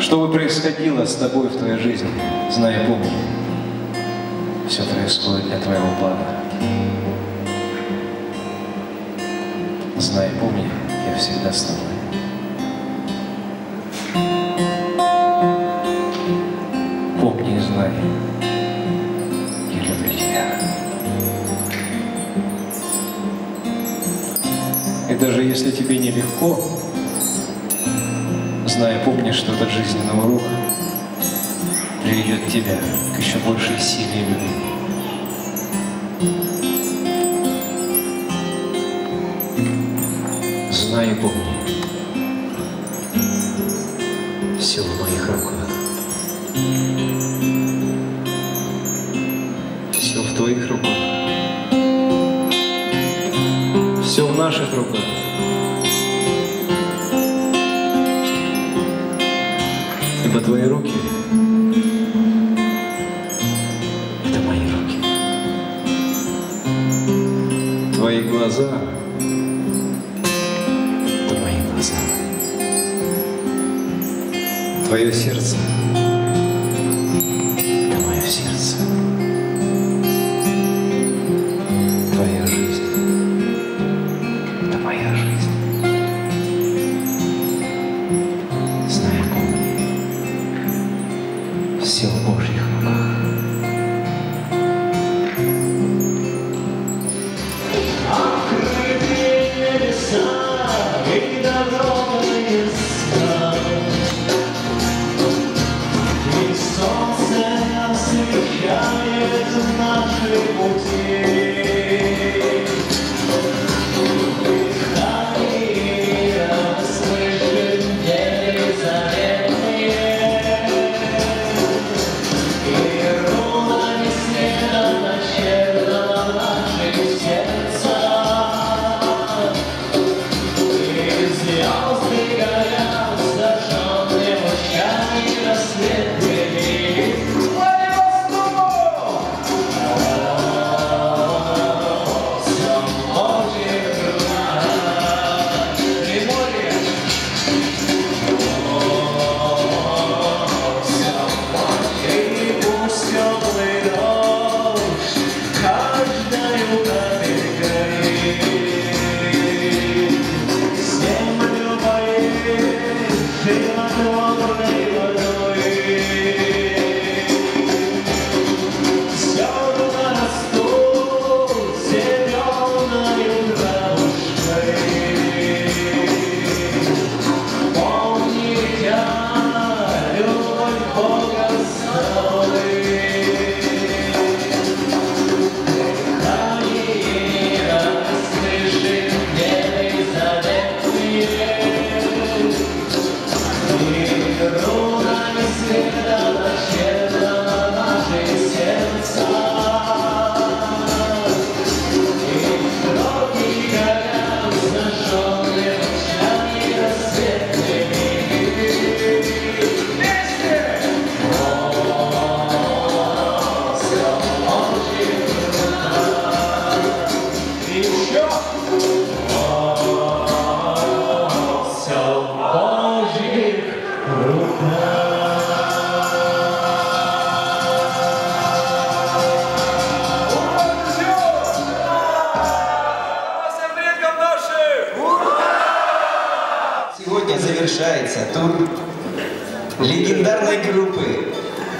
Что бы происходило с тобой в твоей жизни, знай и помни, все происходит для твоего плана. Знай и помни, я всегда с тобой. Помни и знай, я люблю тебя. И даже если тебе нелегко, знай и помни, что этот жизненный урок приведет тебя к еще большей силе и любви. Знай и помни силу моих рук. Все в твоих руках. Все в наших руках. Ибо твои руки – это мои руки. Твои глаза – твое сердце – это мое сердце, твоя жизнь – это моя жизнь. Знай и помни, все в Божьих руках. Открытые небеса и дорожные стали.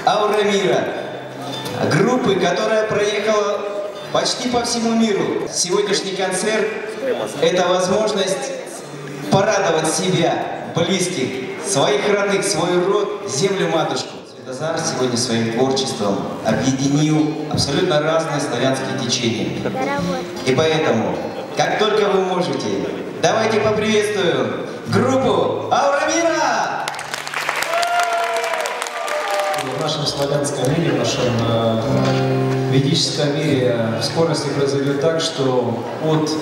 Аурамира, группы, которая проехала почти по всему миру. Сегодняшний концерт – это возможность порадовать себя, близких, своих родных, свой род, землю-матушку. Светозар сегодня своим творчеством объединил абсолютно разные славянские течения. И поэтому, как только вы можете, давайте поприветствуем группу Аурамира! В нашем славянском мире, в нашем ведическом мире в скорости произойдет так, что от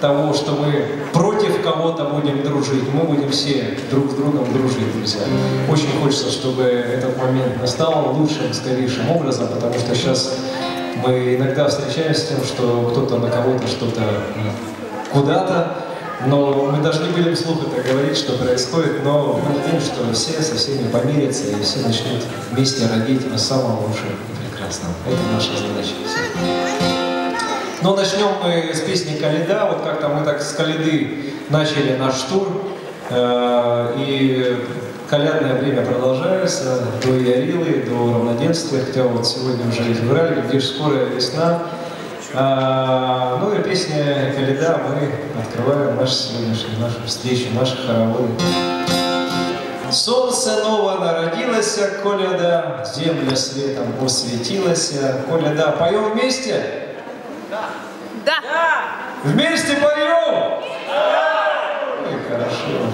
того, что мы против кого-то будем дружить, мы будем все друг с другом дружить, друзья. Очень хочется, чтобы этот момент настал лучшим, скорейшим образом, потому что сейчас мы иногда встречаемся с тем, что кто-то на кого-то что-то куда-то, Но мы даже не были вслух это говорить, что происходит, но мы надеемся, что все со всеми помирятся и все начнут вместе родить самого лучшего и прекрасного. Это наша задача. Но начнем мы с песни «Коляда». Вот как-то мы так с «Коляды» начали наш тур. И колядное время продолжается до Ярилы, до Равноденствия, хотя вот сегодня уже февраль, где же скоро весна. Ну и песня «Коляда» мы открываем нашу сегодняшнюю встречу, наши хороводы. Солнце ново народилось, коляда, земля светом осветилась, коляда. Поем вместе? Да. Да. Вместе поем? Да. Ну и хорошо.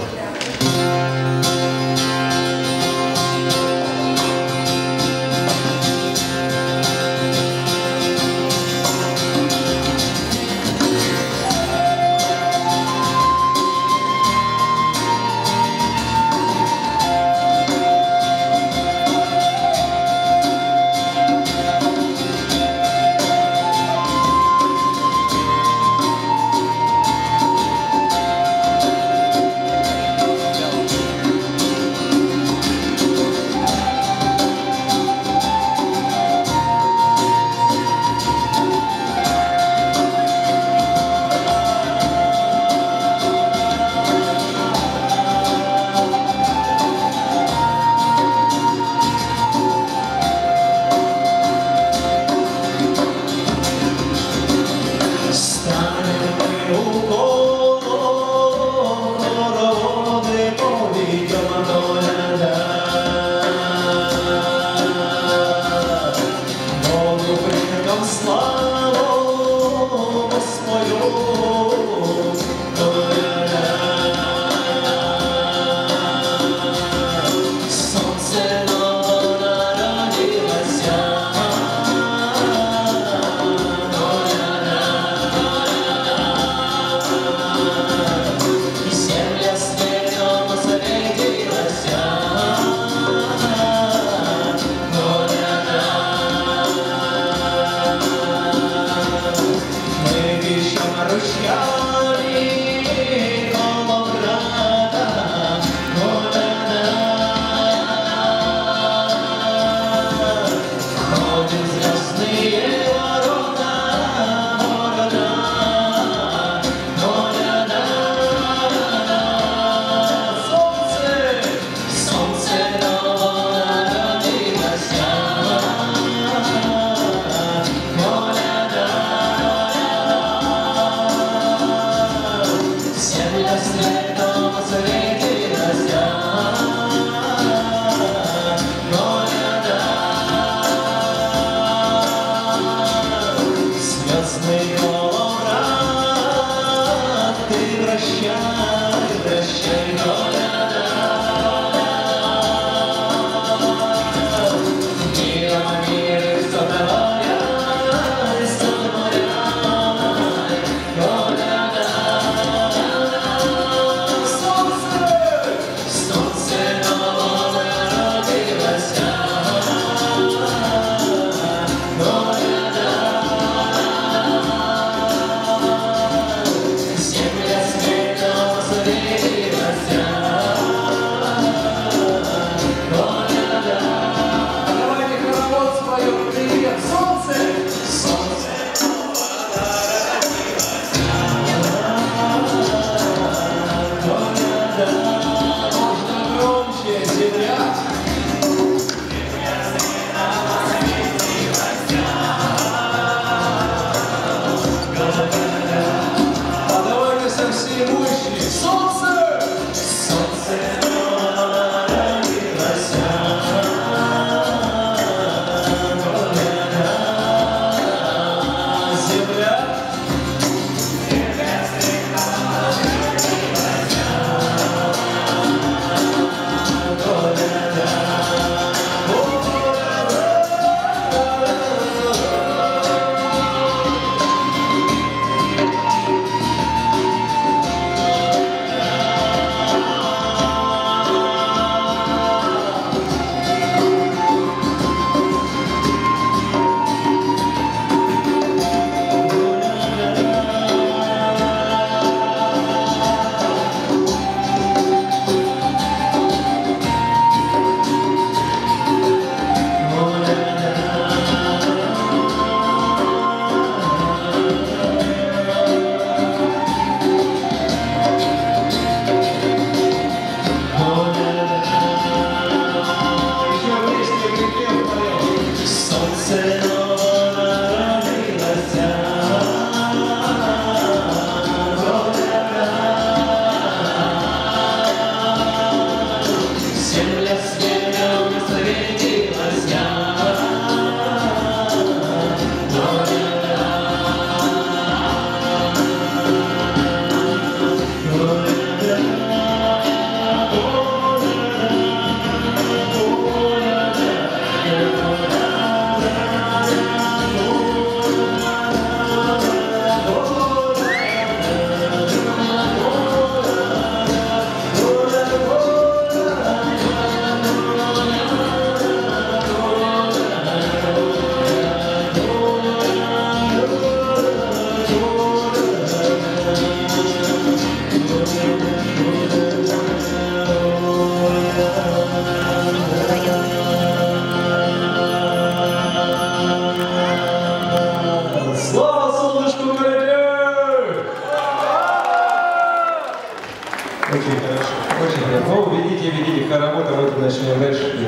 нет. Ну, ведите, хоровод, а вот мы начнем дальше.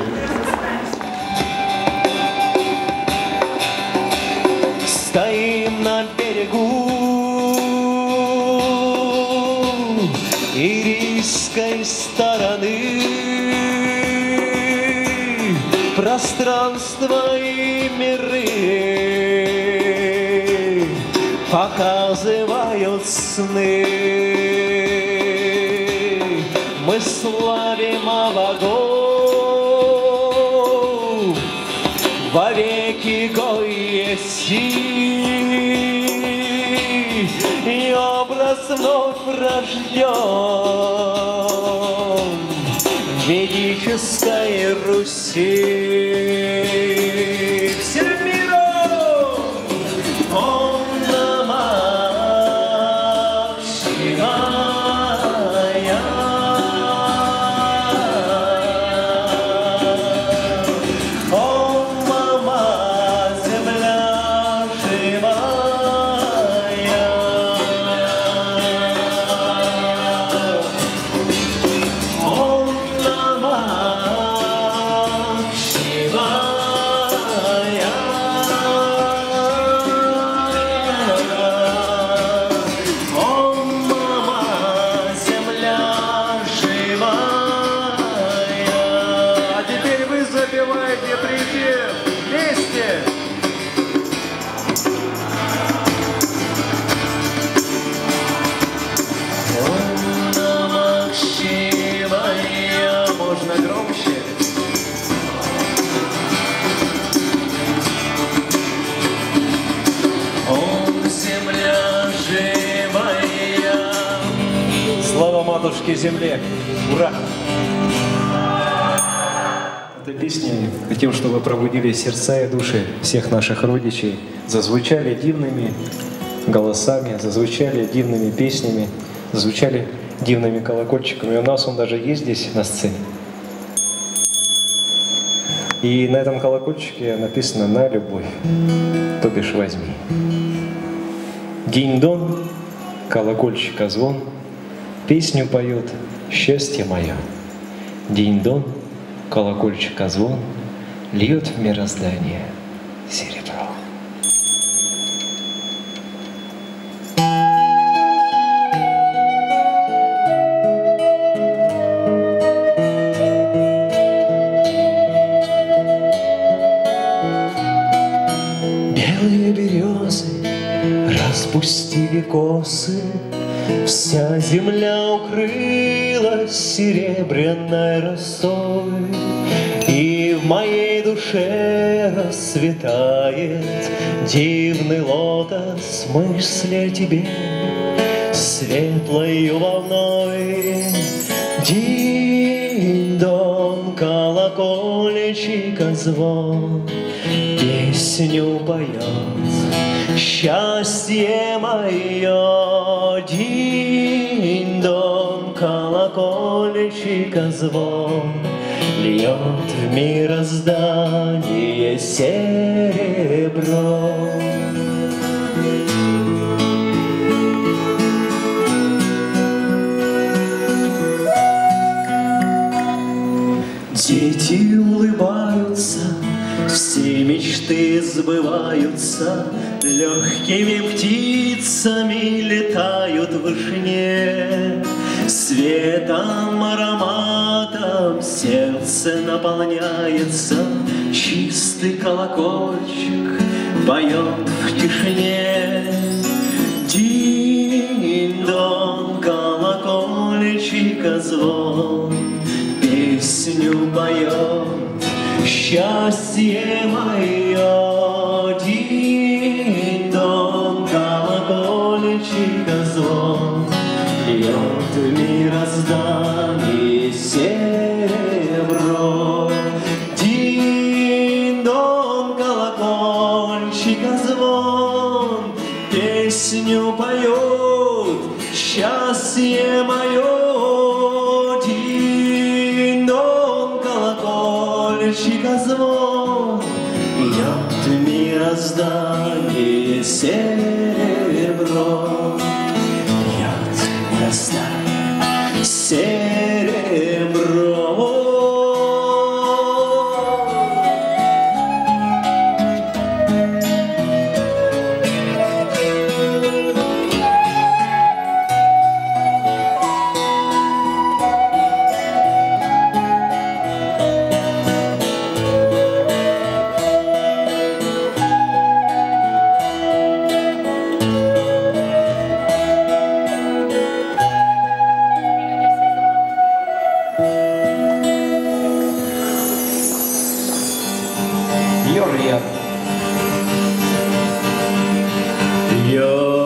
Стоим на берегу Ирийской стороны, пространство и миры показывают сны. Мы славим богов во веки гоести, и образ вновь рожден в Ведической Руси. Земле. Ура! Этой песней хотим, чтобы пробудили сердца и души всех наших родичей, зазвучали дивными голосами, зазвучали дивными песнями, зазвучали дивными колокольчиками. И у нас он даже есть здесь на сцене. И на этом колокольчике написано «На любовь», то бишь возьми. Динь-дон, колокольчика звон, песню поют счастье мое. Динь-дон, колокольчика звон, льет в мироздание серебро. Белые березы распустили косы, вся земля укрылась серебряной росой, и в моей душе расцветает дивный лотос мысли о тебе светлою волной. Динь-дон, колокольчика звон, песню поет счастье мое. Динь-дон, колокольчика звон, льет в мироздание серебро. Дети улыбаются, все мечты сбываются, легкими птицами летают в вышине, светом, ароматом сердце наполняется, чистый колокольчик поет в тишине. Динь-дон, колокольчика звон, песню поет счастье мое. Динь-дон, колокольчика звон, льет в мироздание серебро. Динь-дон, колокольчика звон, песню поет счастье мое. Звон, льет в мироздание серебро, льет в мироздание серебро. приятно. You're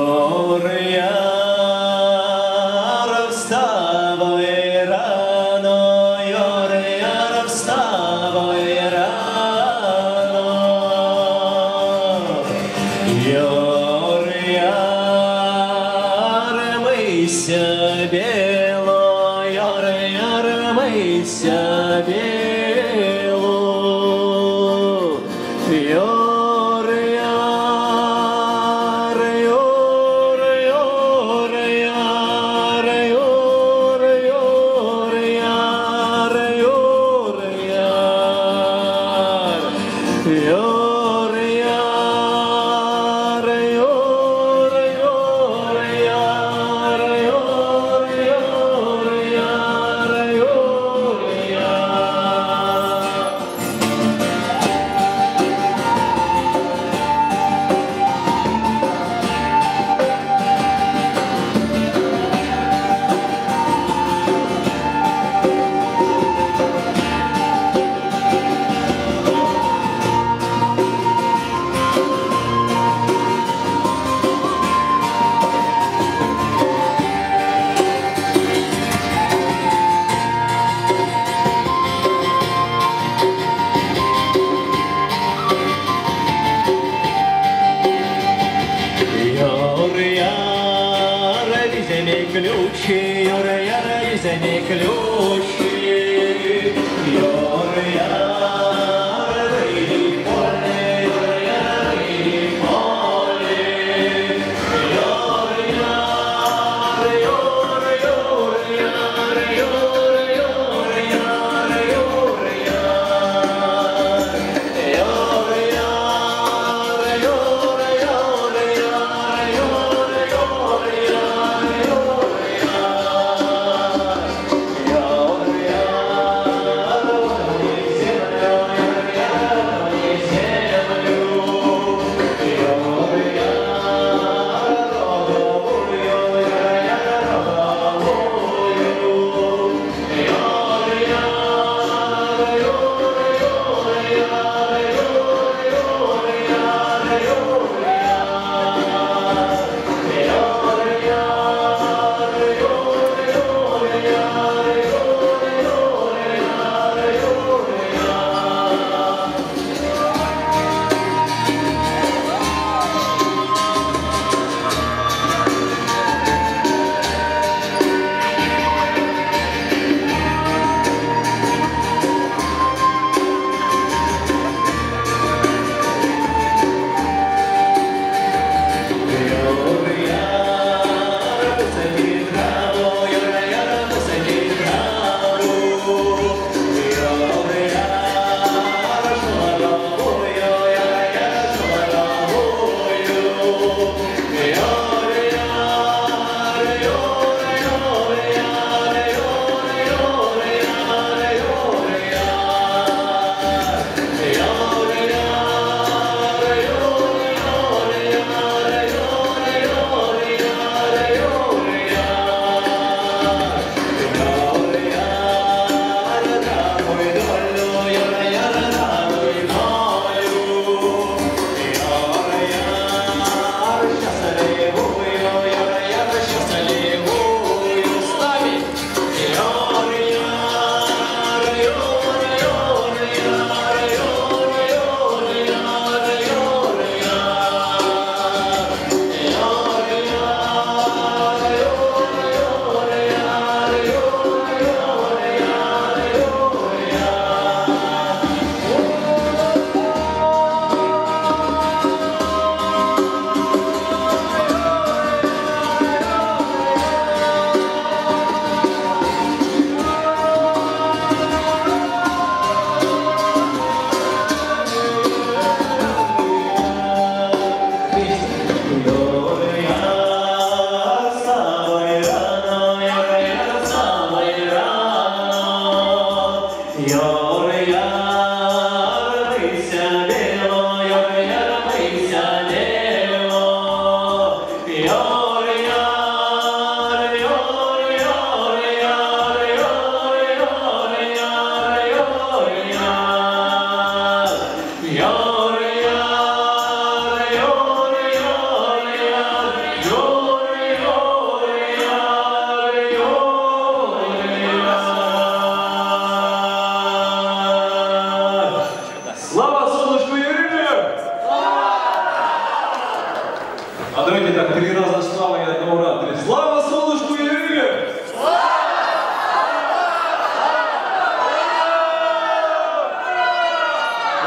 Давайте так, 3 раза слава и 1 ратри. Слава солнышку Яриле! Слава!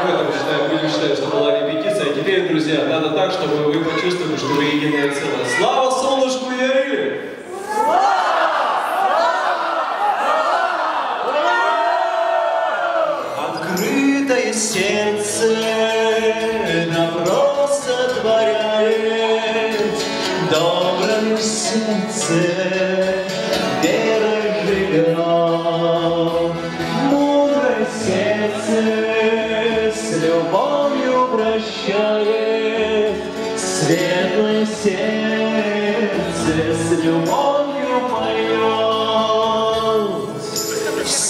Ну, это, мы считаем, что была репетиция. А теперь, друзья, надо так, чтобы вы почувствовали, что вы единое целое. Слава солнышку Яриле! Открытое сердце добро сотворяет, доброе сердце верой живет, мудрое сердце с любовью прощает, светлое сердце с любовью поет. Все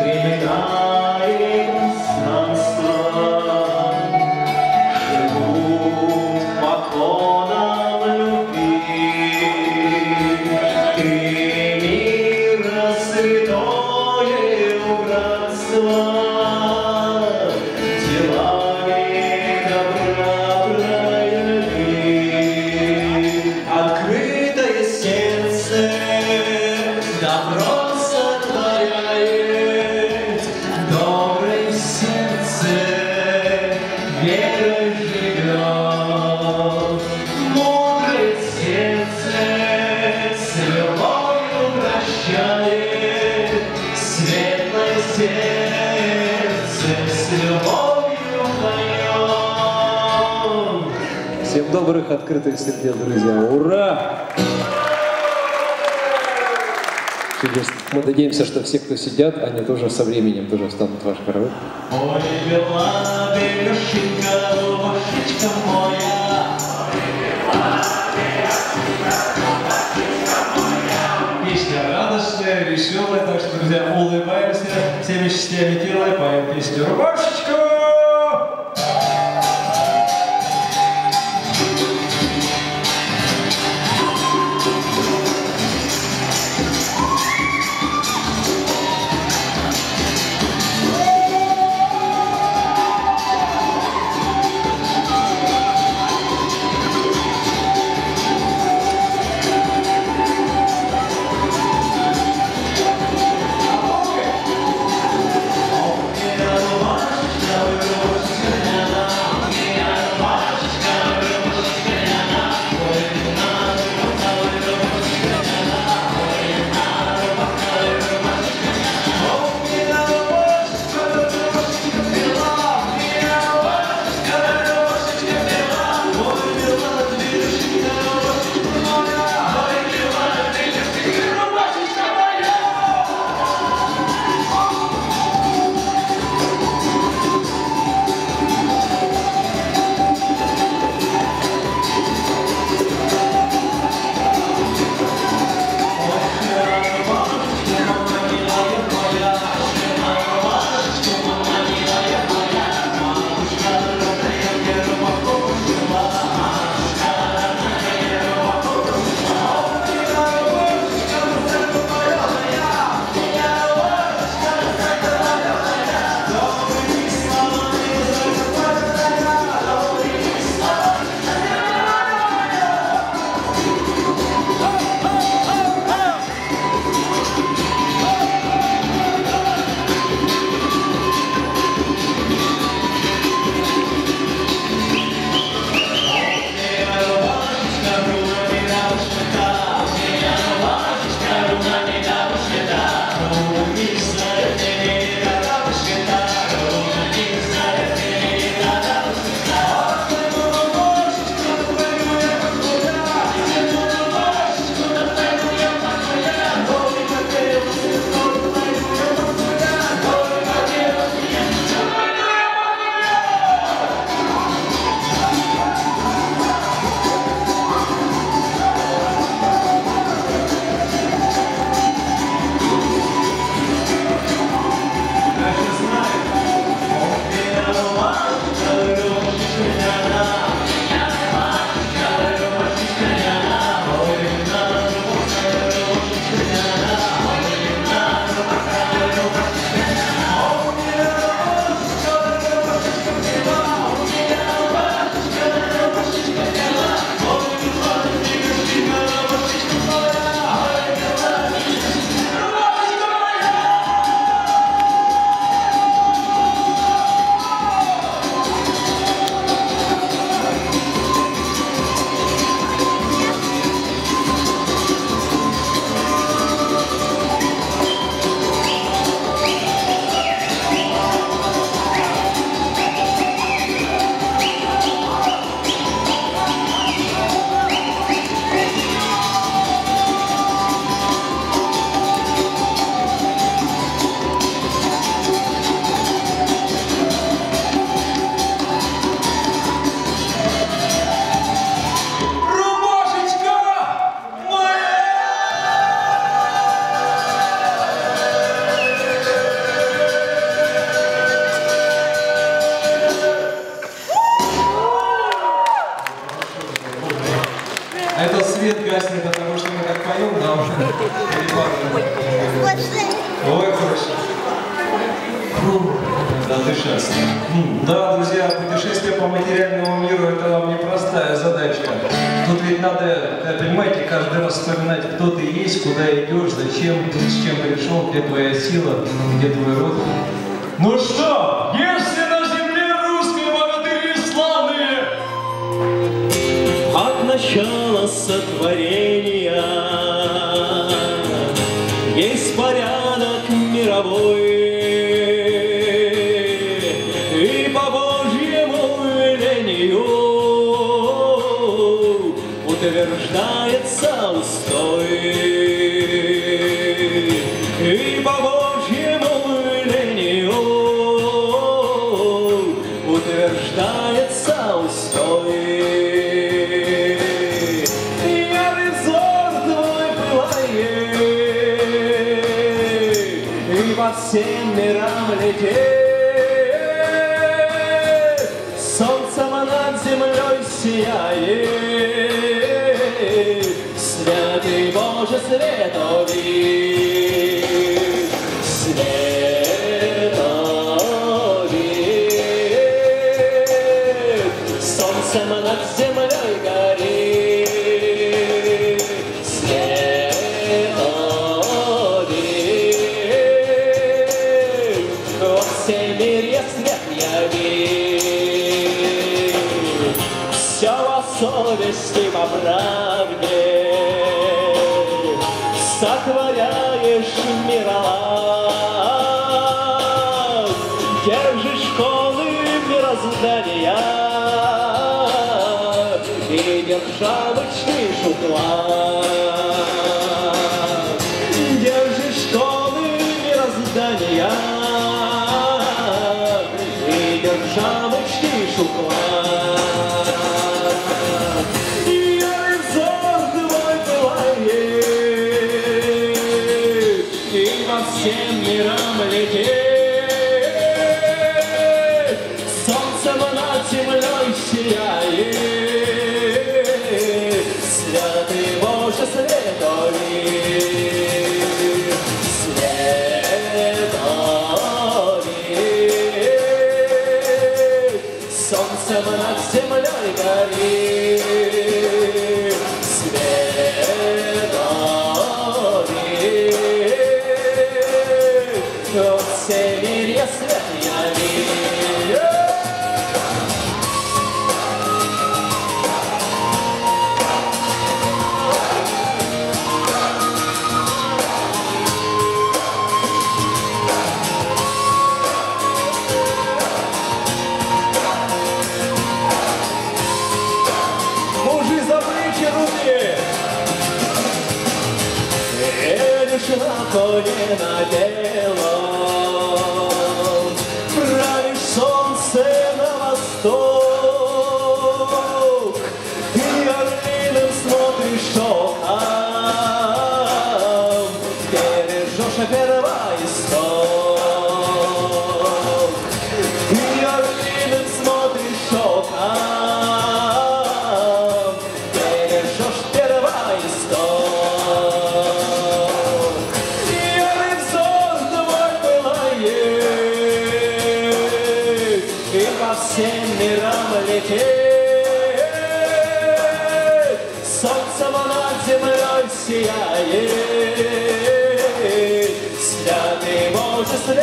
времена добрых открытых сердец, друзья. Ура! Чудесно. Мы надеемся, что все, кто сидят, они тоже со временем тоже встанут в ваш хоровод. Ой, бела, белюшенька, душечка моя. Песня радостная, веселая, так что, друзья, улыбаемся всеми частями тела и поем песню «Рубашечка». Рубашечка, Да, путешествие. Да, друзья, путешествие по материальному миру – это вам непростая задачка. Тут ведь надо, понимаете, каждый раз вспоминать, кто ты есть, куда идешь, зачем, с чем пришел, где твоя сила, где твой род. Ну что, если на земле русской богатыри славные? От начала сотворения есть порядок мировой. Утверждается устой, и по Божьему велению утверждается устой. Ярый взор твой пылает, и по всем мирам летит, солнцем над землей сияет. Святый Боже, светови, светови, солнцем над землей гори, светови, во всем мире свет яви, все во совести, во правде. Сотворяешь мирала, держишь школы мироздания и державы чтишь уклад. Держишь школы мироздания и державы чтишь уклад. Всем мирам летит, солнцем над землей сияет, святый Боже, светови, светови, солнцем над землей горит, светови. Севере свет яви. Мужи за плечи руки, веришь на коне на тело. Святый Боже, светови,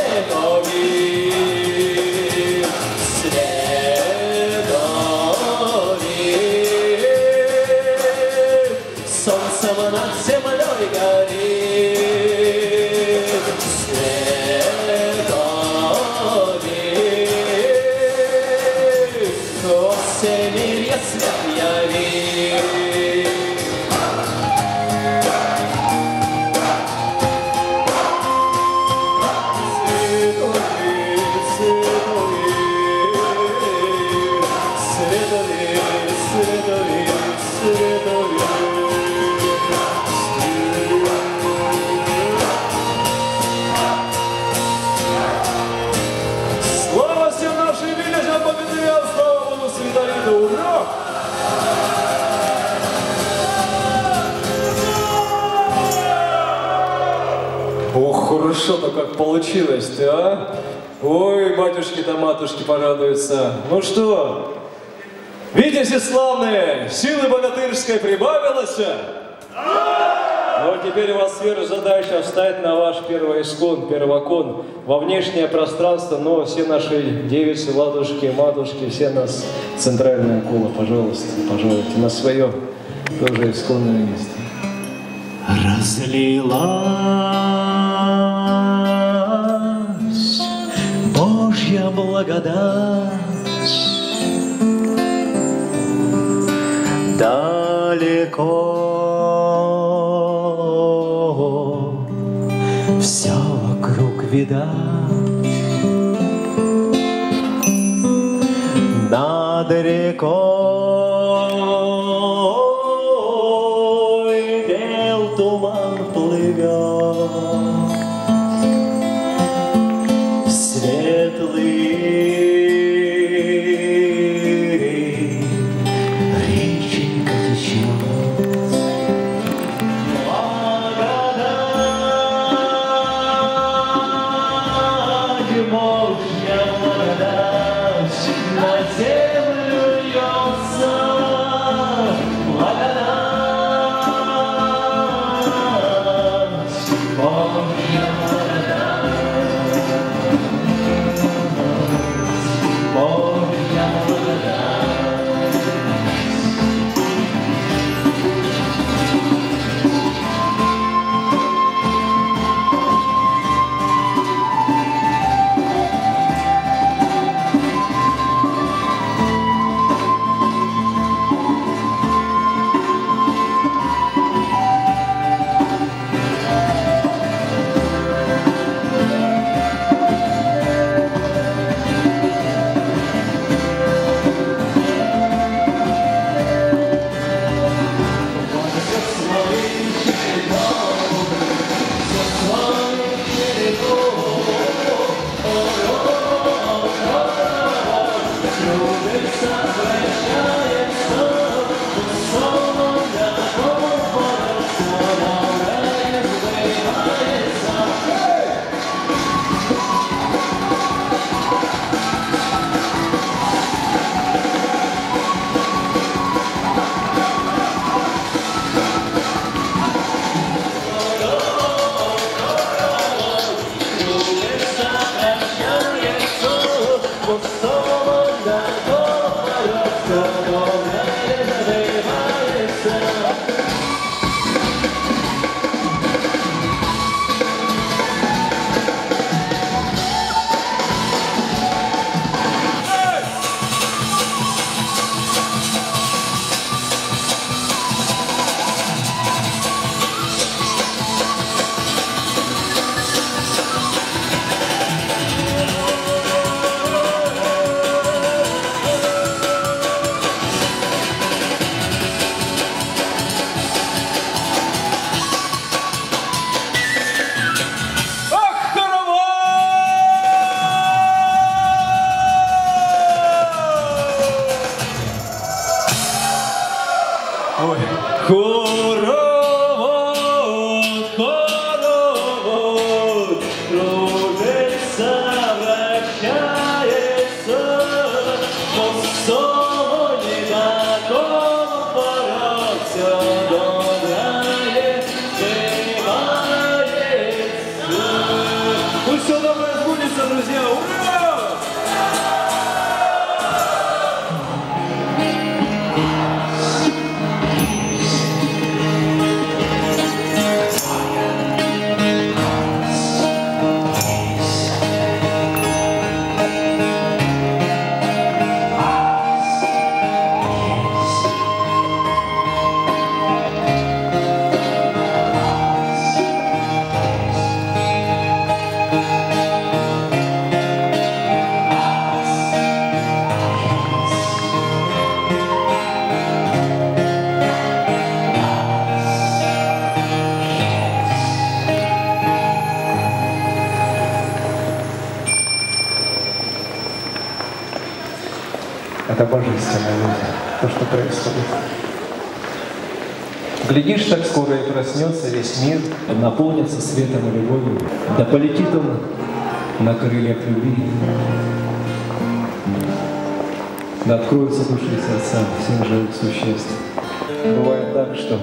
светови, солнцем над землей горит, светови, во всем мире свет яви. Хорошо-то как получилось-то, а? Ой, батюшки-то матушки порадуются. Ну что, видите, славные, силы богатырской прибавилось? Но теперь у вас сверхзадача встать на ваш первокон, во внешнее пространство, но все наши девицы, ладушки, матушки, все нас центральная кола, пожалуйста, пожалуйте, на свое тоже исконное место. Разлилась Божья благодать далеко. Все вокруг видать, над рекой бел туман плывет, светлый реченька течет. Глядишь, так скоро и проснется весь мир, наполнится светом и любовью. Да полетит он на крыльях любви. Да откроются души и сердца всех живых существ. Бывает так, что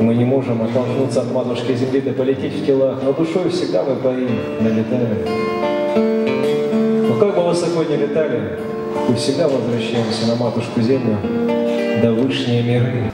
мы не можем оттолкнуться от матушки земли до полететь в телах, но душой всегда мы по им налетаем. Но как бы высоко не летали, мы всегда возвращаемся на матушку землю, до вышние миры.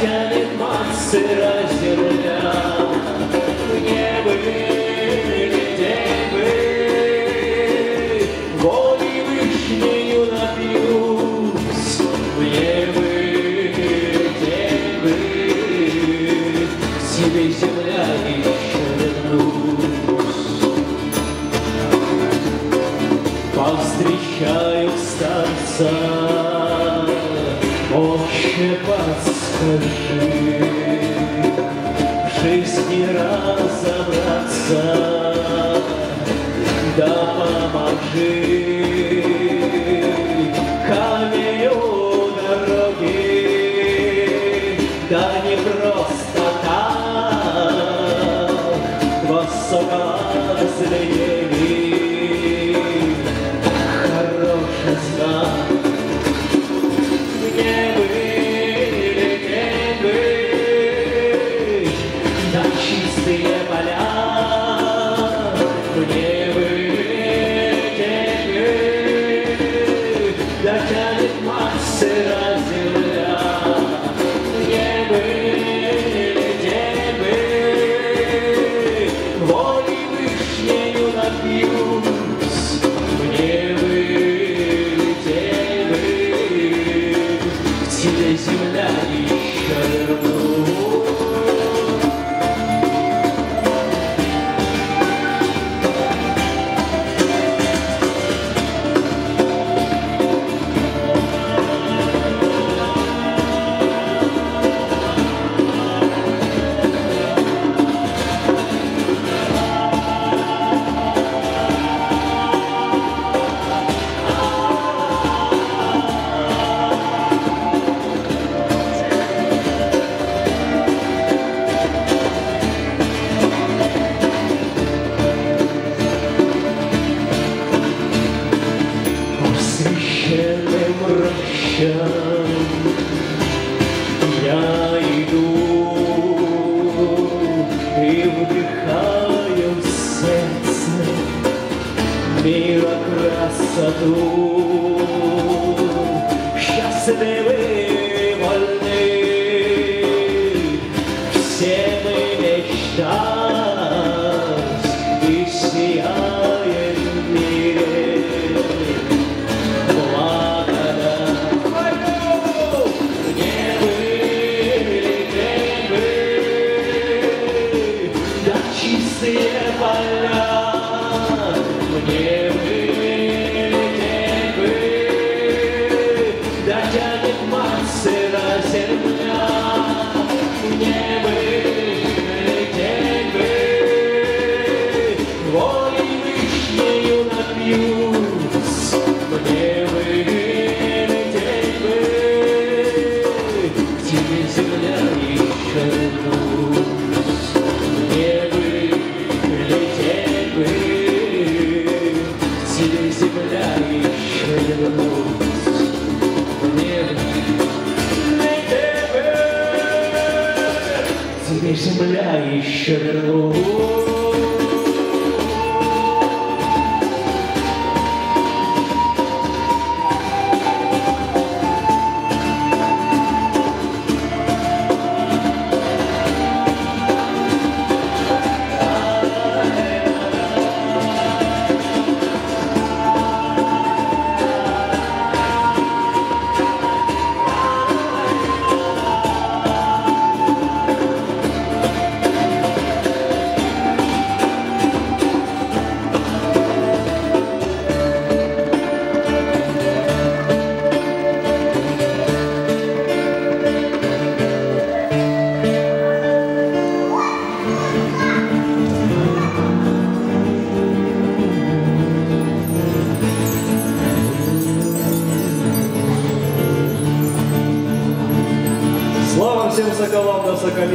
Тянет массы на земля, небо.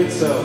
лицам.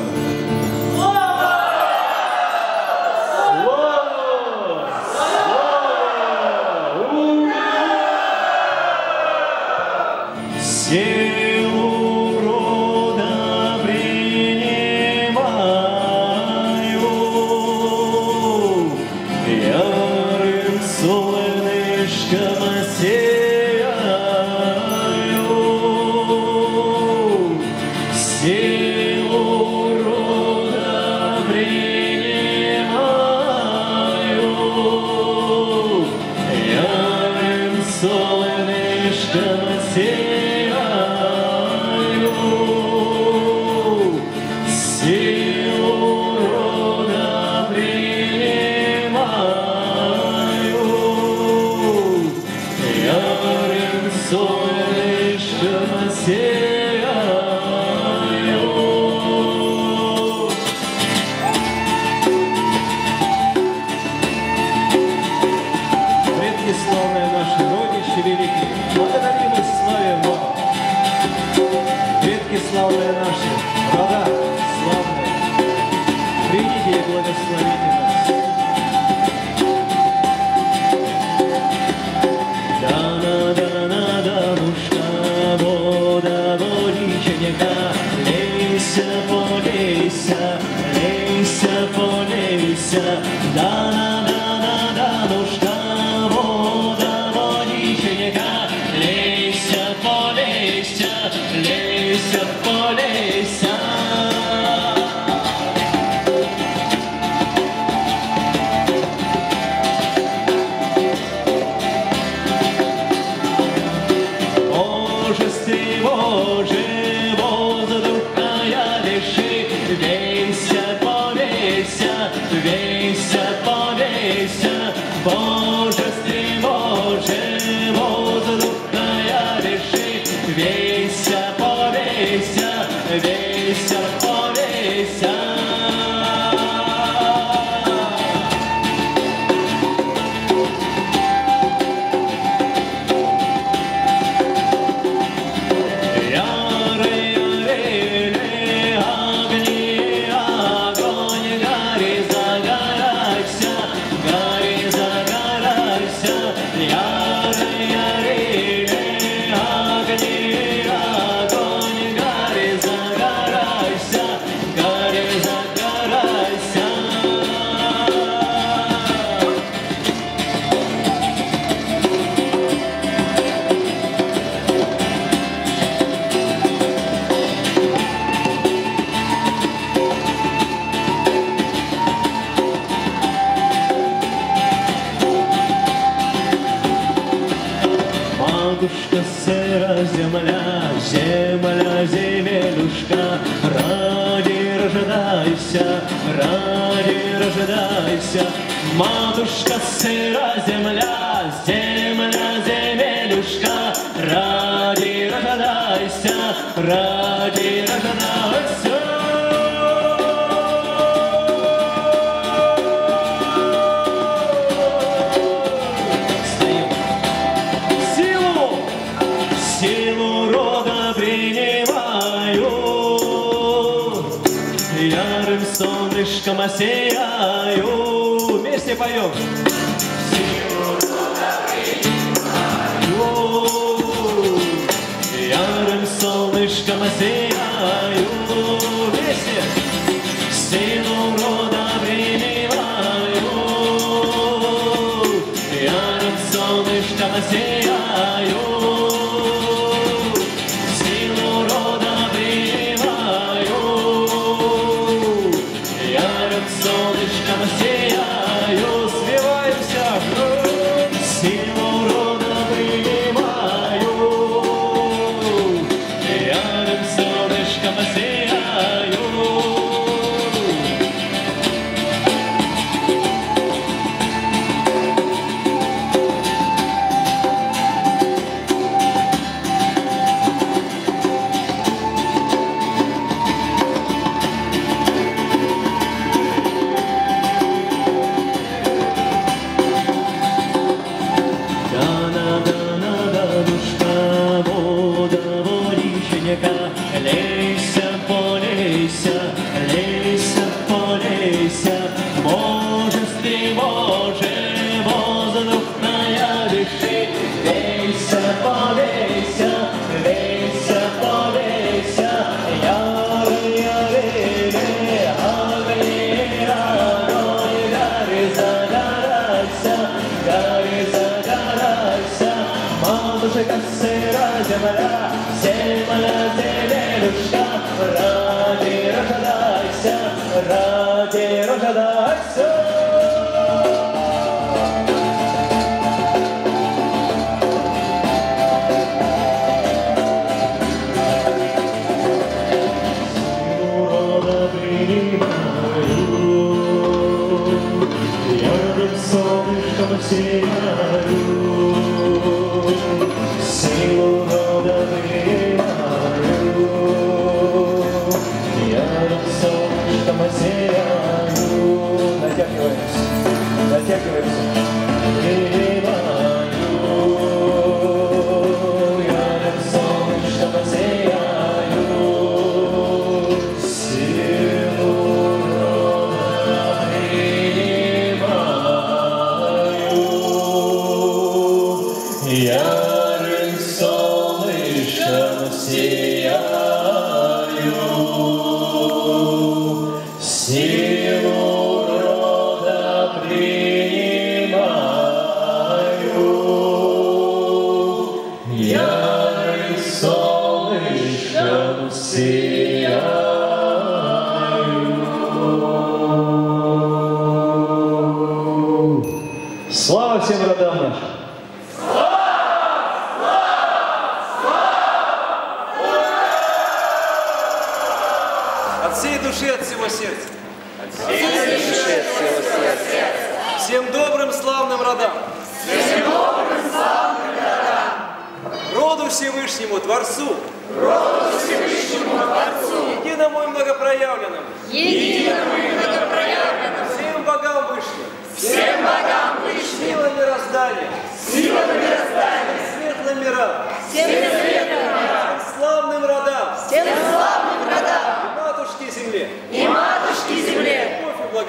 И матушке земле. Любовь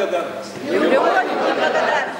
и благодарность.